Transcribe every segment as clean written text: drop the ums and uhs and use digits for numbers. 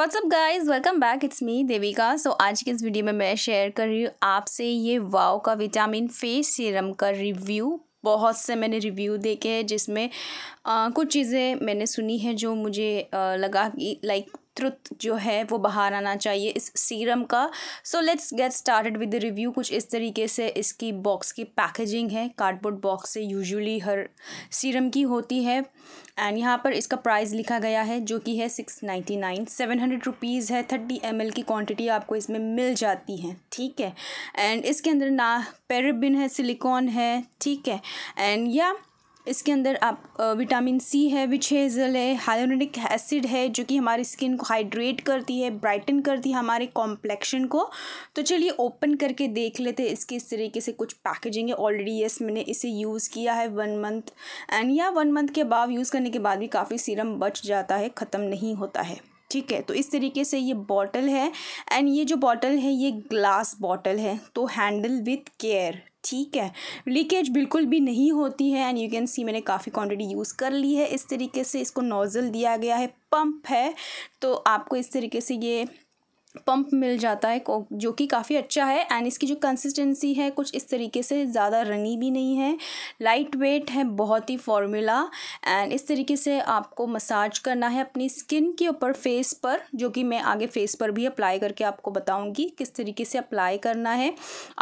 WhatsApp guys, welcome back, it's me Devika. So आज के इस वीडियो में मैं शेयर कर रही हूँ आपसे ये वाओ का विटामिन फेस सीरम का रिव्यू। बहुत से मैंने रिव्यू देखे हैं जिसमें कुछ चीज़ें मैंने सुनी है जो मुझे लगा कि लाइक ट्रुथ जो है वो बाहर आना चाहिए इस सीरम का। So let's get started with the review. कुछ इस तरीके से इसकी बॉक्स की पैकेजिंग है, कार्डबोर्ड बॉक्स से यूजुअली हर सीरम की होती है। एंड यहाँ पर इसका प्राइस लिखा गया है जो कि है 699, 700 रुपीज़ है। 30 ml की क्वांटिटी आपको इसमें मिल जाती है, ठीक है। एंड इसके अंदर ना पैराबिन है, सिलिकॉन है, ठीक है। एंड या इसके अंदर आप विटामिन सी है, विच हेज़ल है, हाइलोनिक एसिड है जो कि हमारी स्किन को हाइड्रेट करती है, ब्राइटन करती है हमारे कॉम्प्लेक्शन को। तो चलिए ओपन करके देख लेते हैं। इसके इस तरीके से कुछ पैकेजिंग है। ऑलरेडी यस मैंने इसे यूज़ किया है 1 मंथ, एंड या 1 मंथ के बाद यूज़ करने के बाद भी काफ़ी सीरम बच जाता है, ख़त्म नहीं होता है, ठीक है। तो इस तरीके से ये बॉटल है, एंड ये जो बॉटल है ये ग्लास बॉटल है, तो हैंडल विथ केयर, ठीक है। लीकेज बिल्कुल भी नहीं होती है। एंड यू कैन सी मैंने काफ़ी क्वांटिटी यूज़ कर ली है। इस तरीके से इसको नोज़ल दिया गया है, पंप है, तो आपको इस तरीके से ये पंप मिल जाता है जो कि काफ़ी अच्छा है। एंड इसकी जो कंसिस्टेंसी है कुछ इस तरीके से, ज़्यादा रनी भी नहीं है, लाइट वेट है, बहुत ही फॉर्मूला। एंड इस तरीके से आपको मसाज करना है अपनी स्किन के ऊपर, फेस पर, जो कि मैं आगे फेस पर भी अप्लाई करके आपको बताऊंगी किस तरीके से अप्लाई करना है।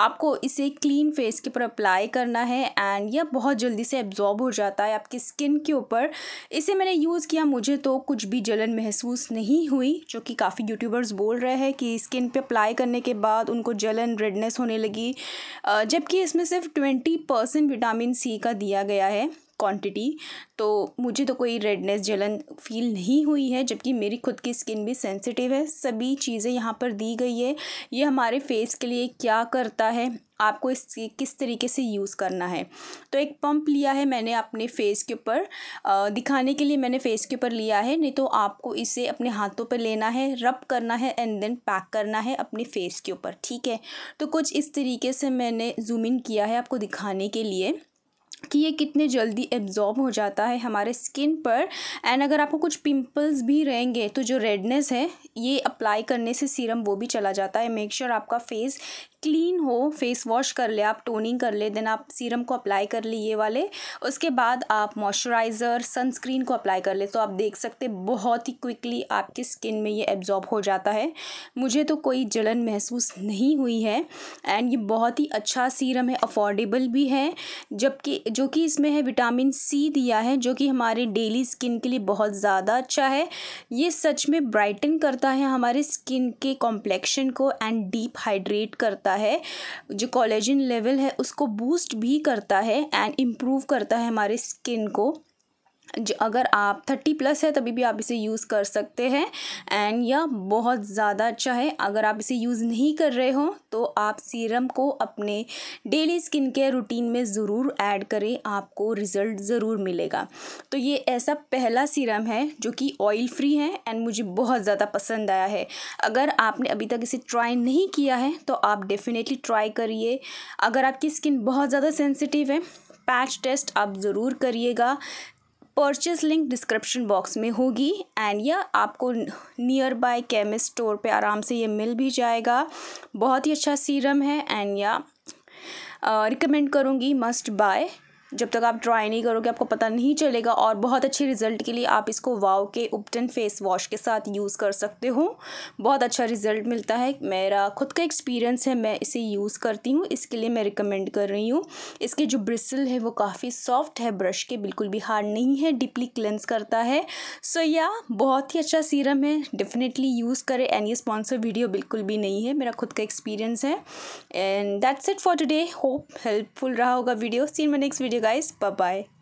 आपको इसे क्लीन फेस के ऊपर अप्लाई करना है। एंड यह बहुत जल्दी से एब्जॉर्ब हो जाता है आपकी स्किन के ऊपर। इसे मैंने यूज़ किया, मुझे तो कुछ भी जलन महसूस नहीं हुई, जो कि काफ़ी यूट्यूबर्स बोल रहे है कि स्किन पे अप्लाई करने के बाद उनको जलन, रेडनेस होने लगी, जबकि इसमें सिर्फ 20% विटामिन सी का दिया गया है क्वांटिटी। तो मुझे तो कोई रेडनेस, जलन फील नहीं हुई है, जबकि मेरी खुद की स्किन भी सेंसिटिव है। सभी चीज़ें यहाँ पर दी गई है, ये हमारे फेस के लिए क्या करता है, आपको इस किस तरीके से यूज़ करना है। तो एक पंप लिया है मैंने अपने फेस के ऊपर दिखाने के लिए, मैंने फेस के ऊपर लिया है, नहीं तो आपको इसे अपने हाथों पर लेना है, रब करना है एंड देन पैक करना है अपने फेस के ऊपर, ठीक है। तो कुछ इस तरीके से मैंने जूम इन किया है आपको दिखाने के लिए कि ये कितने जल्दी एब्जॉर्ब हो जाता है हमारे स्किन पर। एंड अगर आपको कुछ पिंपल्स भी रहेंगे तो जो रेडनेस है ये अप्लाई करने से सीरम वो भी चला जाता है। मेक श्योर आपका फेस क्लीन हो, फेस वॉश कर ले आप, टोनिंग कर ले, देन आप सीरम को अप्लाई कर ले ये वाले, उसके बाद आप मॉइस्चराइज़र, सनस्क्रीन को अप्लाई कर ले। तो आप देख सकते बहुत ही क्विकली आपकी स्किन में ये एब्जॉर्ब हो जाता है। मुझे तो कोई जलन महसूस नहीं हुई है। एंड ये बहुत ही अच्छा सीरम है, अफोर्डेबल भी है, जबकि जो कि इसमें है विटामिन सी दिया है जो कि हमारे डेली स्किन के लिए बहुत ज़्यादा अच्छा है। ये सच में ब्राइटन करता है हमारे स्किन के कॉम्प्लेक्शन को एंड डीप हाइड्रेट करता है, जो कोलेजन लेवल है उसको बूस्ट भी करता है एंड इम्प्रूव करता है हमारे स्किन को। अगर आप 30+ है तभी भी आप इसे यूज़ कर सकते हैं, एंड यह बहुत ज़्यादा अच्छा है। अगर आप इसे यूज़ नहीं कर रहे हो तो आप सीरम को अपने डेली स्किन केयर रूटीन में ज़रूर ऐड करें, आपको रिज़ल्ट ज़रूर मिलेगा। तो ये ऐसा पहला सीरम है जो कि ऑयल फ्री है एंड मुझे बहुत ज़्यादा पसंद आया है। अगर आपने अभी तक इसे ट्राई नहीं किया है तो आप डेफिनेटली ट्राई करिए। अगर आपकी स्किन बहुत ज़्यादा सेंसिटिव है, पैच टेस्ट आप ज़रूर करिएगा। परचेस लिंक डिस्क्रिप्शन बॉक्स में होगी, एंड या आपको नियर बाय केमिस्ट स्टोर पे आराम से ये मिल भी जाएगा। बहुत ही अच्छा सीरम है, एंड या रिकमेंड करूँगी, मस्ट बाय। जब तक आप ट्राई नहीं करोगे आपको पता नहीं चलेगा। और बहुत अच्छे रिजल्ट के लिए आप इसको वाओ के उप्टन फेस वॉश के साथ यूज़ कर सकते हो, बहुत अच्छा रिजल्ट मिलता है। मेरा खुद का एक्सपीरियंस है, मैं इसे यूज़ करती हूँ, इसके लिए मैं रिकमेंड कर रही हूँ। इसके जो ब्रिसल है वो काफ़ी सॉफ्ट है, ब्रश के बिल्कुल भी हार्ड नहीं है, डीपली क्लेंस करता है। सो या बहुत ही अच्छा सीरम है, डेफिनेटली यूज़ करें। एंड ये स्पॉन्सर वीडियो बिल्कुल भी नहीं है, मेरा खुद का एक्सपीरियंस है। And that's it for today, hope helpful रहा होगा video. See you in my next video guys, bye bye।